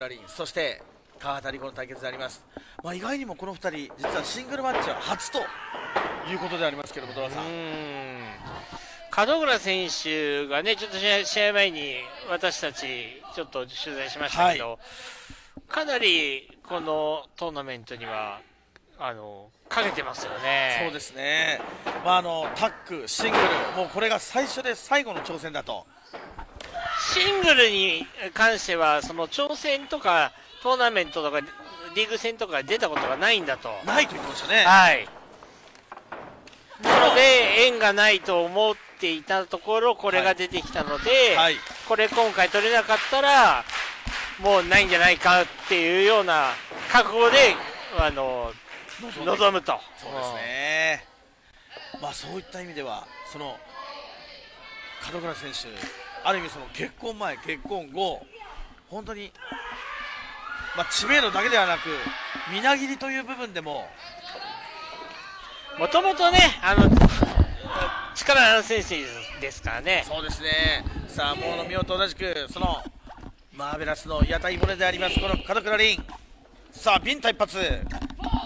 ラリン、そして川畑莉子の対決であります。まあ、意外にもこの2人、実はシングルマッチは初ということでありますけども、ドラさん。門倉選手がね、ちょっと試合前に私たち、ちょっと取材しましたけど、はい、かなりこのトーナメントには、かけてますよね。そうですね、まあ、タッグ、シングル、もうこれが最初で最後の挑戦だと。シングルに関しては、その挑戦とか、トーナメントとかリーグ戦とか出たことがないんだと。ないと言ってましたね。はい。なので縁がないと思っていたところこれが出てきたので、はい、これ今回取れなかったらもうないんじゃないかっていうような覚悟で臨むと。そうですね。まあそういった意味ではその門倉選手ある意味その結婚前結婚後本当に。まあ知名度だけではなくみなぎりという部分でももともとね力のある選手ですからね。そうですね。さあもうの見ようと同じくそのマーベラスの屋台骨でありますこの門倉凛さあビンタ一発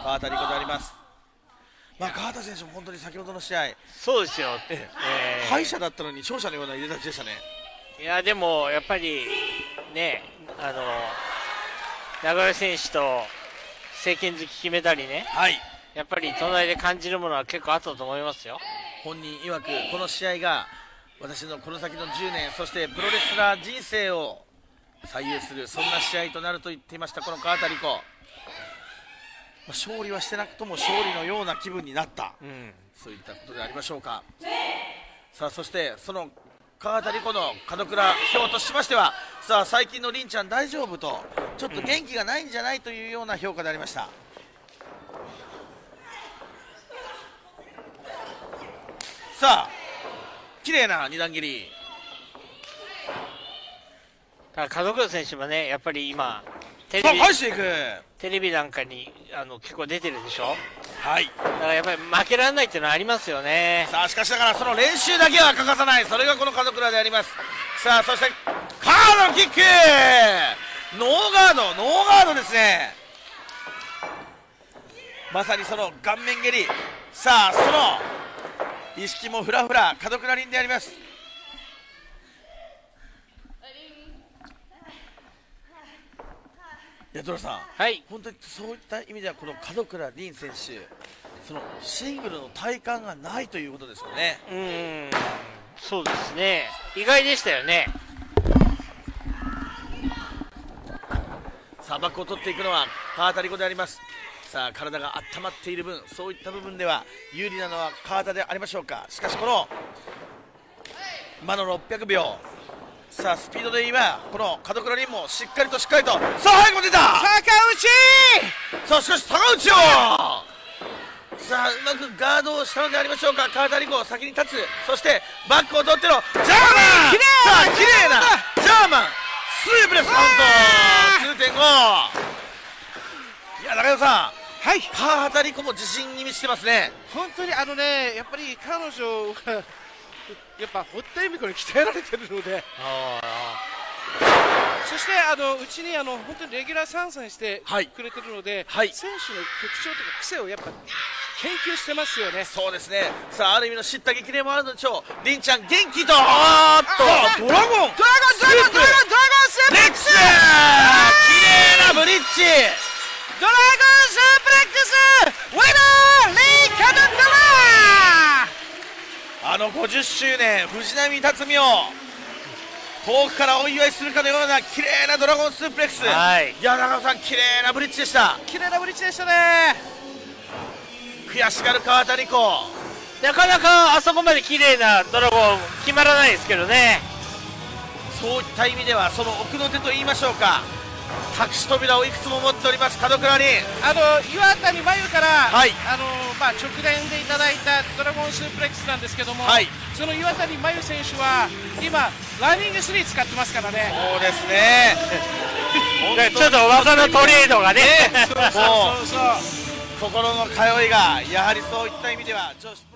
川畑莉子であります。まあ川畑選手も本当に先ほどの試合そうですよ、敗者だったのに勝者のようないでたちでしたね。いやでもやっぱりね名古屋選手と聖剣好き決めたりね、はい、やっぱり隣で感じるものは結構あったと思いますよ。本人曰くこの試合が私のこの先の10年、そしてプロレスラー人生を左右するそんな試合となると言っていましたこの川畑莉子。まあ、勝利はしてなくとも勝利のような気分になった、そういったことでありましょうか。さあそしてその川畑莉子の門倉評としましてはさあ最近の凛ちゃん大丈夫とちょっと元気がないんじゃないというような評価でありました。さあ綺麗な二段蹴り。門倉選手もねやっぱり今テレビなんかに結構出てるでしょ。はい、だからやっぱり負けられないっていうのはありますよね。さあしかしながらその練習だけは欠かさないそれがこの門倉であります。さあそしてカードキックノーガードノーガードですね。まさにその顔面蹴りさあその意識もフラフラ門倉凛であります。ドラさん、はい、本当にそういった意味ではこの門倉凛選手そのシングルの体感がないということですよね。そうですね。意外でしたよね。さあバックを取っていくのは川畑莉子であります。さあ体が温まっている分そういった部分では有利なのは川畑でありましょうか。しかしこの今の600秒、さあスピードで今この門倉凛もしっかりとさあ早くも出た坂内。さあしかし坂内よさあうまくガードをしたのでありましょうか。川畑莉子先に立つそしてバックを取ってのジャーマンさあ綺麗なジャーマンスープレスカウント 2.5。 いや中山さんはい川畑莉子も自信に満ちてますね。本当にやっぱり彼女がやっぱ堀田恵美子に鍛えられてるのでそしてうちに本当にレギュラー参戦してくれてるので、はいはい、選手の特徴とか癖をやっぱ研究してますよね。そうですね。さあある意味の叱咤激励もあるのでしょう。凛ちゃん元気とドラゴンスープレックス綺麗なブリッジドラゴンスープレックスウィナーリー・門倉50周年藤波辰巳を遠くからお祝いするかのような綺麗なドラゴンスープレックス。はい、いや中野さん綺麗なブリッジでした。綺麗なブリッジでしたね。悔しがる川畑莉子なかなかあそこまで綺麗なドラゴン決まらないですけどね。そういった意味ではその奥の手と言いましょうか隠し扉をいくつも持っております門倉凛。岩谷真由から、はい、直前でいただいたドラゴンスープレックスなんですけども、はい、その岩谷真由選手は今ランニングスリー使ってますからね。そうですねちょっと技のトレードがね心の通いがやはりそういった意味では女子